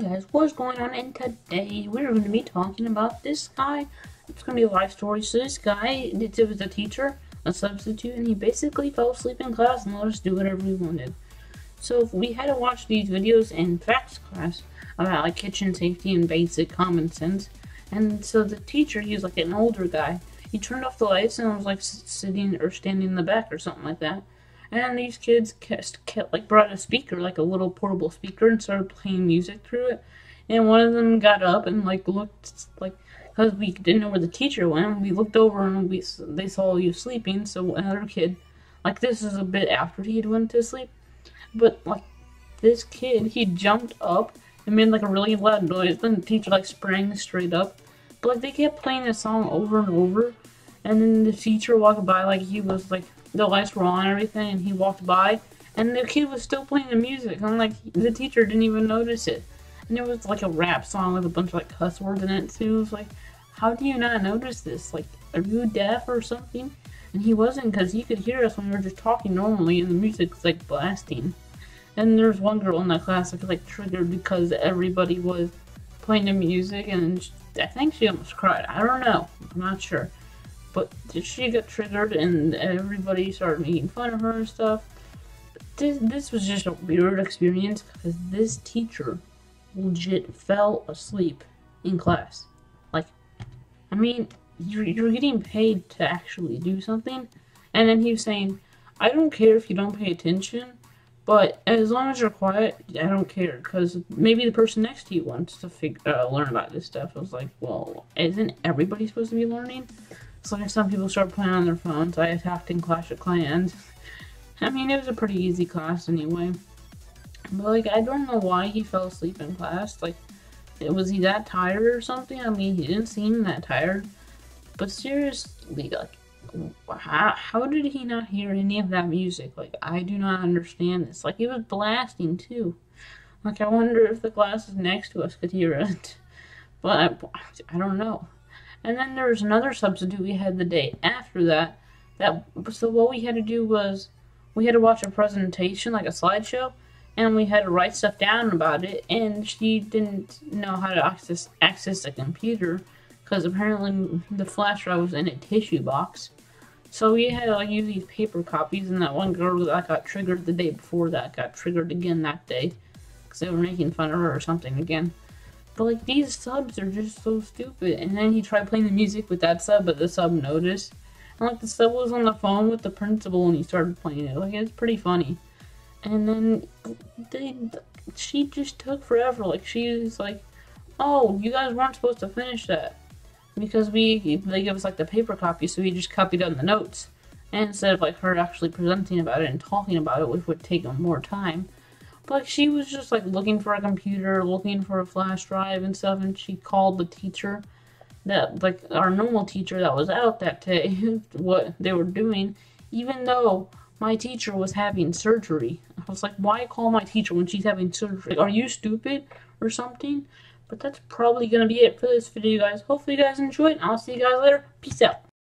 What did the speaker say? Hey guys, what's going on? And today we're going to be talking about this guy. It's going to be a life story. So this guy, it was a teacher, a substitute, and he basically fell asleep in class and let us do whatever we wanted. So we had to watch these videos in facts class about like kitchen safety and basic common sense. And so the teacher, he was like an older guy. He turned off the lights and was like sitting or standing in the back or something like that. And these kids brought a speaker, like a little portable speaker, and started playing music through it. And one of them got up and looked, because we didn't know where the teacher went. We looked over and they saw you sleeping. So another kid, this is a bit after he had went to sleep, but this kid, he jumped up and made a really loud noise. Then the teacher sprang straight up, but they kept playing this song over and over. And then the teacher walked by, he was the lights were on and everything, and he walked by, and the kid was still playing the music. I'm the teacher didn't even notice it. And it was a rap song with a bunch of cuss words in it too. It was how do you not notice this? Are you deaf or something? And he wasn't, because he could hear us when we were just talking normally, and the music's blasting. And there's one girl in that class that was triggered because everybody was playing the music, and I think she almost cried. I don't know. I'm not sure. But she got triggered and everybody started making fun of her and stuff. This was just a weird experience because this teacher legit fell asleep in class. I mean, you're getting paid to actually do something. And then he was saying, I don't care if you don't pay attention, but as long as you're quiet, I don't care. Because maybe the person next to you wants to learn about this stuff. I was like, well, isn't everybody supposed to be learning? It's some people start playing on their phones. I attacked in Clash of Clans. I mean, it was a pretty easy class anyway. But I don't know why he fell asleep in class. Was he that tired or something? I mean, he didn't seem that tired. But seriously, how did he not hear any of that music? I do not understand this. He was blasting too. I wonder if the classes next to us could hear it. But I don't know. And then there was another substitute we had the day after that. So what we had to do was we had to watch a presentation, a slideshow, and we had to write stuff down about it. And she didn't know how to access a computer because apparently the flash drive was in a tissue box. So we had to use these paper copies. And that one girl that got triggered the day before that got triggered again that day because they were making fun of her or something again. But these subs are just so stupid. And then he tried playing the music with that sub, but the sub noticed. And the sub was on the phone with the principal and he started playing it. It's pretty funny. And then she just took forever. She was oh, you guys weren't supposed to finish that. Because they gave us the paper copy, so we just copied on the notes. And instead of her actually presenting about it and talking about it, which would take them more time. She was just looking for a computer, looking for a flash drive and stuff, and she called the teacher that our normal teacher that was out that day what they were doing, even though my teacher was having surgery. I was like, why call my teacher when she's having surgery? Are you stupid or something? But that's probably gonna be it for this video, guys. Hopefully you guys enjoyed, and I'll see you guys later. Peace out.